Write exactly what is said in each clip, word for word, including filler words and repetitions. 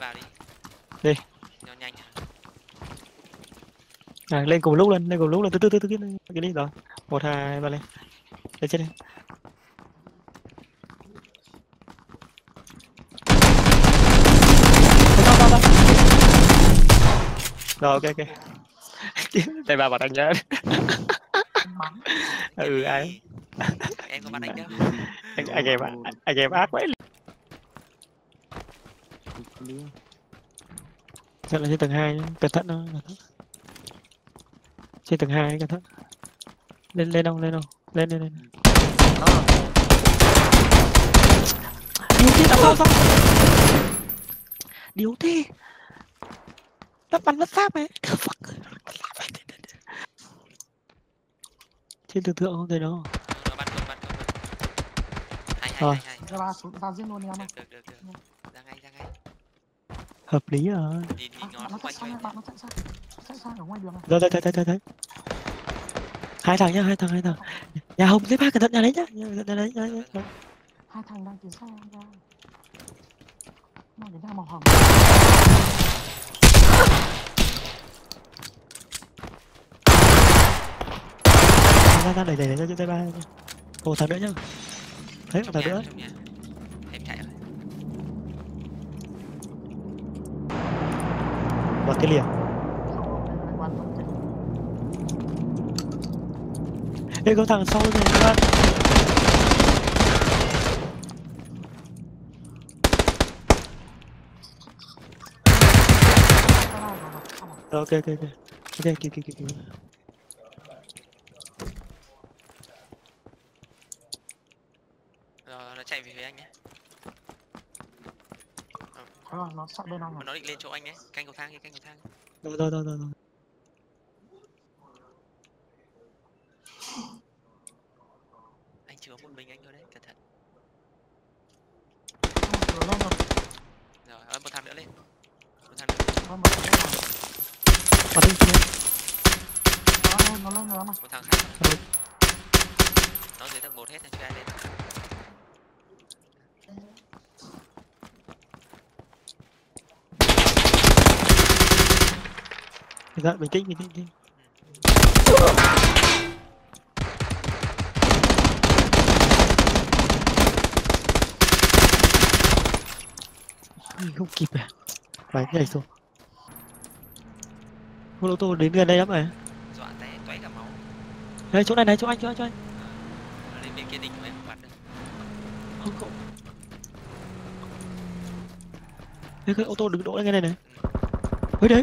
Thôi vào đi. Đi. Nó nhanh. À, lên cùng lúc lên, lên cùng lúc lên, từ từ từ từ cái đi rồi. Một hai ba lên. Lên chết đi. Rồi ok ok. Đây bà bảo đánh nhá. Ừ ai. Em có bắt đánh đâu. Anh anh em anh em ác quá. Chắc là trên tầng hai cẩn thận thôi. Trên tầng hai cẩn thận. Lên lên đâu lên đâu lên lên lên. Điếu thế đâu đâu. Điếu thế. Nó bắn mất pháp ấy. Trên tưởng tượng không thấy đâu. Nó bắn nó bắn nó bắn. Hay hay hay hay. Ra ba xuống ra giết luôn em ạ. Được được được. Ra ngay ra ngay. Hợp lý rồi. Đi đi nó nó chạy sang bạn nó chạy sang. Chạy sang ở ngoài đường này. Rồi rồi rồi rồi rồi. Hai thằng nhá, hai thằng hai thằng. Nhà Hồng xếp hai cẩn thận nhà đấy nhá. Nhà đấy đấy đấy. Hai thằng đang tiến sang ra. Nó đến ra màu hồng. Ra ra đẩy đẩy đẩy ra trên tay ba. Ồ thằng nữa nhá. Thấy một thằng nữa. Em chạy rồi. Bật cái liền. Ê có thằng sau rồi các bạn. Ok ok ok. Ok kìa kìa kìa. Chạy về phía anh nhé. Nó nó sắp bên ông. Nó định lên chỗ anh đấy. Canh cầu thang đi, canh cầu thang. Rồi rồi rồi rồi. Anh chỉ có một mình anh thôi đấy, cẩn thận. Rồi lên rồi. Rồi, ơi một thằng nữa lên. Một thằng nữa. Nó một thằng nữa. Bật lên kia. Nó lên, nó lên rồi mà. Một thằng khác. Rồi. Nó dưới tầng một hết rồi chưa ai lên. Dạ, bình tĩnh, bình tĩnh, bình tĩnh. Không kịp à? Phải nhảy xuống. Con ô tô đến gần đây lắm à? Dọa té, toé cả máu. Đây, chỗ này này, chỗ anh, chỗ anh, chỗ anh. Nó lên bên kia đỉnh của em bắn được. Không, không. Đây, cái ô tô đứng đỗ lên ngay đây này. Ôi đấy.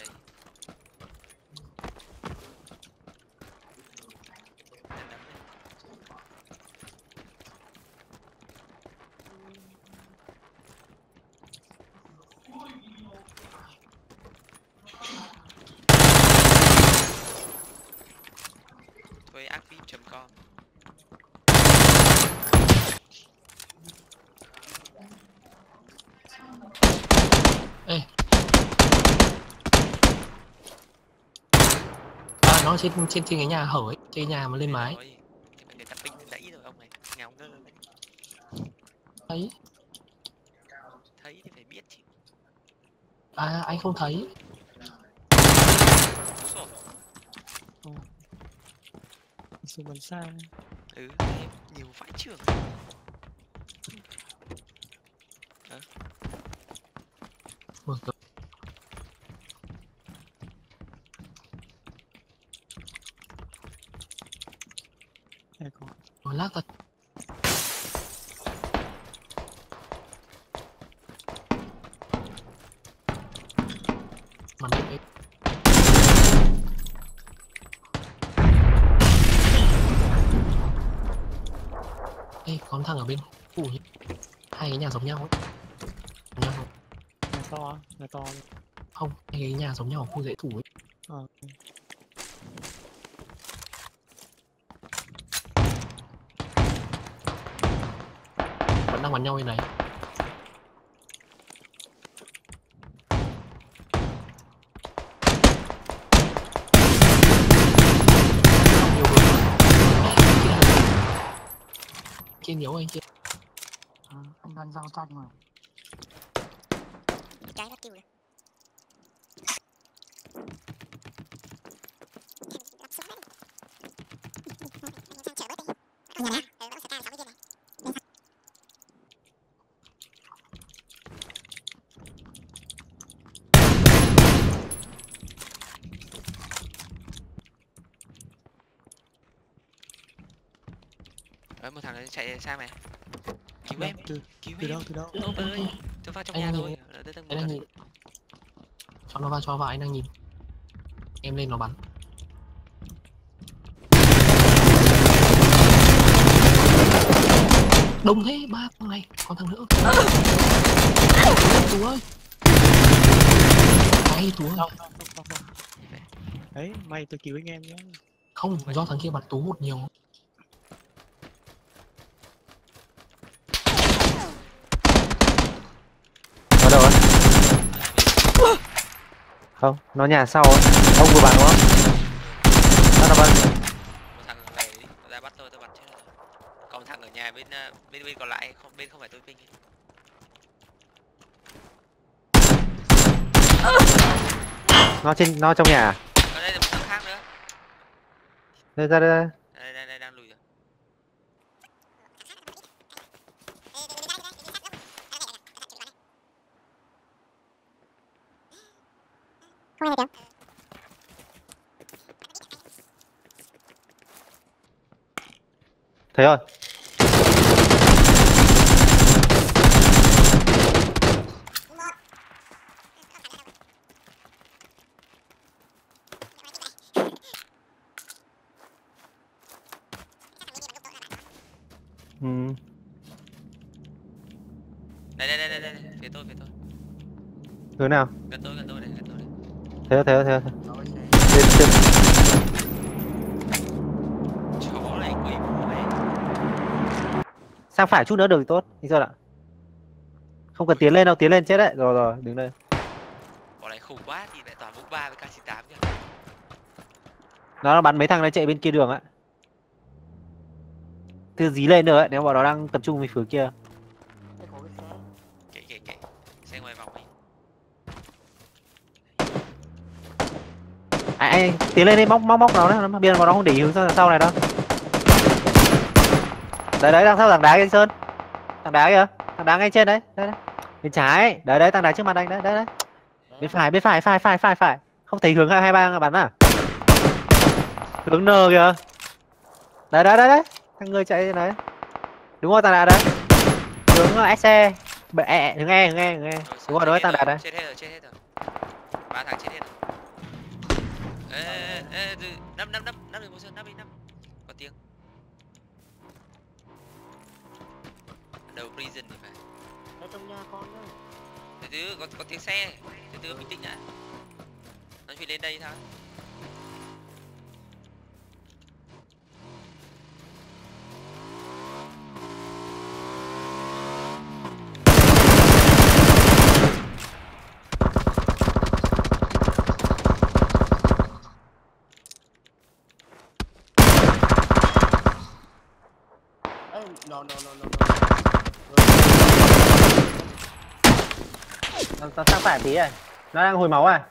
Với a c vip chấm com. Nó trên trên trên cái nhà hở ấy, trên nhà mà lên mái. Để tập ping đẩy rồi ông này, ngáo ngơ đấy. Thấy. Thấy thì phải biết chứ. À anh không thấy. Ồ. Xuống bắn xa. Ừ, nhiều vãi chưởng. Hả? Ủa. Ủa lát thật. Mà nó cái ê, có thằng ở bên phủ. Hai cái nhà giống nhau ấy. Giống nhau. to, người to. Không, cái nhà giống nhau không dễ thủ ấy. À. Vẫn đang bắn nhau như này. Trên nhiều anh chị. À, anh đang giao tranh rồi. Cái nó kêu rồi. Đấy, một thằng đấy chạy sang này. Cứu em, từ, cứu từ em. Đâu, từ đâu? Ông ơi, tôi vào trong anh nhà rồi. Anh đang nhìn. Cho nó vào, cho vào, anh đang nhìn. Em lên nó bắn. Đông thế, ba thằng này, còn thằng nữa. Tú ơi. Hay Tú ơi. Đấy, mày tôi cứu anh em nhé. Không, do thằng kia bắn Tú một nhiều. Không, nó nhà sau ấy. Ông vừa bắn đúng không? Nó là bắn. Một thằng này ra bắt tôi, tôi bắn chết rồi. Còn thằng ở nhà bên bên bên còn lại, không bên không phải tôi ping. Nó trên nó trong nhà. Ở đây là một thằng khác nữa. Đây ra đây. Đây đây, đây, đây đang lùi rồi. Không ai thấy rồi. Ừ. Đây đây đây đây, phía tôi phía tôi. Hướng nào? Gần tôi gần tôi này gần tôi này. Thế thế thế. Chó này quỷ mù này. Sang phải chút nữa đường tốt, anh Sơn ạ. Không cần tiến lên đâu, tiến lên chết đấy. Rồi rồi, đứng đây. Bọn này khủng quá thì lại toàn múc ba với K chín tám kìa. Nó bắn mấy thằng này chạy bên kia đường ạ. Từ dí lên nữa ấy, nếu bọn nó đang tập trung về phía kia. Kệ kệ kệ. Xe ngoài vòng đi. Ai, ai, tiến lên đi, móc móc móc nó đấy, nó biên vào nó không để hướng sau này đâu. Đấy đấy, đằng sau thằng đá kia anh Sơn. Thằng đá kìa, thằng đá ngay trên đấy, đấy đấy. Bên trái, đấy đấy, thằng đá trước mặt anh đấy, đấy đấy. Bên phải, bên phải, phải phải phải phải. Không thấy hướng hai ba bắn à? Hướng N kìa. Đấy đấy đấy đấy, thằng người chạy trên đấy. Đúng rồi, thằng đá đấy. Hướng S C. Bệ ẹ, hướng E, hướng E, hướng E. Đúng rồi, đối thằng đá đấy. Chết hết rồi, chết hết rồi. Ba thằng chết hết rồi. Ê, ê, năm, năm, năm, năm, một Sơn, năm đi, năm. Có tiếng. Đầu prison thì phải. Ở trong nhà con thôi. Từ từ, có, có tiếng xe. Từ từ, bình tĩnh đã. Nó chuyển lên đây thôi. No, no, no, no, no. Nó sang phải tí rồi. Nó đang hồi máu à.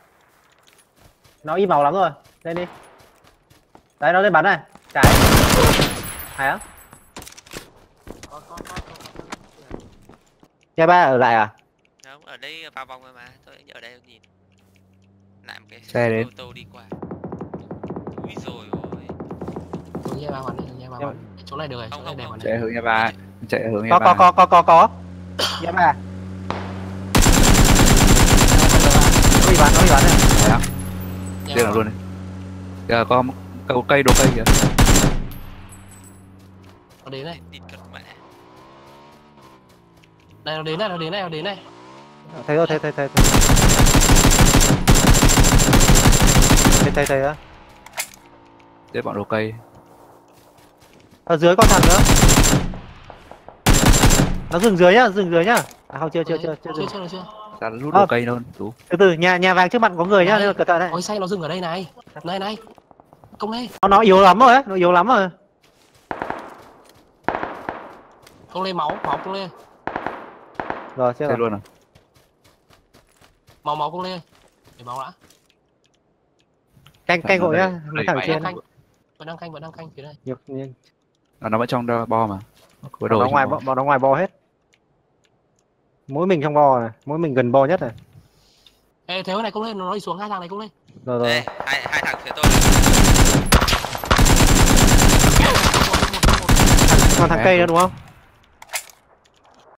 Nó im máu lắm rồi. Lên đi. Đấy, nó lên bắn này. Trái. Hay á. Nhà ba ở lại à? Không, ở đây vào vòng rồi mà. Tôi ở đây nhìn. Lại một cái xe ô tô đi qua. Úi dồi ôi. Tôi nghe ba bắn đi, tôi nghe ba bắn. Chỗ này được, chỗ này đẹp này. Chạy hướng nhà ba, chạy hướng nhà ba. Có có có có có. Nhà ba. Nó bị bắn, nó bị bắn này. Đấy ạ. Điên nào luôn này. Giờ có có cây đồ cây kìa. Nó đến này. Đây nó đến này, nó đến này, nó đến này. Thấy rồi, thấy thấy thấy thấy thấy thấy thấy á. Để bọn đồ cây. Ở dưới có thằng nữa. Nó dừng dưới nhá, dừng dưới nhá. À không, chưa chưa chưa chưa dừng. Chưa chưa chưa. Ra lút đồ cây luôn, tú. Từ từ, nhà nhà vàng trước mặt có người nhá, nên là cẩn thận này. Ôi xanh nó dừng ở đây này. Này này. Công lên. Nó nó yếu lắm rồi đấy, nó yếu lắm rồi. Không lên máu, máu không lên. Rồi, chết rồi. Luôn à? Máu máu không lên. Để máu đã. Canh canh gội nhá, thằng trên. Vẫn đang canh, vẫn đang canh phía đây. Nhiều nhiên. À, nó vẫn trong bo mà. Nó, nó ngoài bo, bo, nó ngoài bo hết. Mỗi mình trong bo này, mỗi mình gần bo nhất này. Ê, thế này cũng lên, nó đi xuống hai thằng này cũng lên. Rồi rồi. Ê, hai hai thằng phía tôi. Còn thằng cây nữa đúng không?